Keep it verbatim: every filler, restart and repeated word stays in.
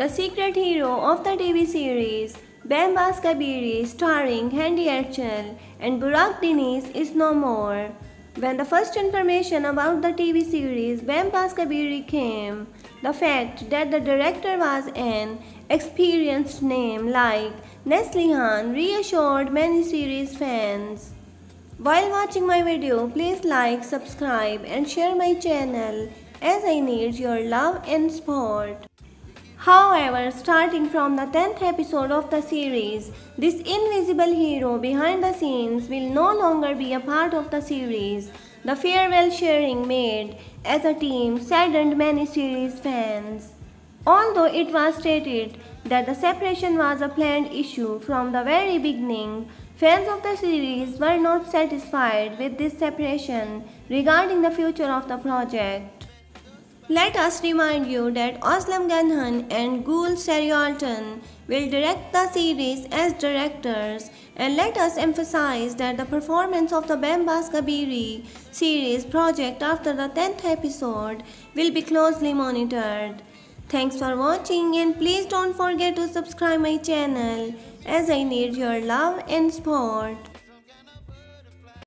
The secret hero of the T V series Bambaşka Biri, starring Hande Erçel and Burak Deniz, is no more. When the first information about the T V series Bambaşka Biri came, the fact that the director was an experienced name like Neslihan reassured many series fans. While watching my video, please like, subscribe and share my channel, as I need your love and support. However, starting from the tenth episode of the series, this invisible hero behind the scenes will no longer be a part of the series. The farewell sharing made as a team saddened many series fans. Although it was stated that the separation was a planned issue from the very beginning, fans of the series were not satisfied with this separation regarding the future of the project. Let us remind you that Aslam Ganhan and Ghul Sariortan will direct the series as directors, and let us emphasize that the performance of the Bambaşka Biri series project after the tenth episode will be closely monitored. Thanks for watching, and please don't forget to subscribe my channel, as I need your love and support.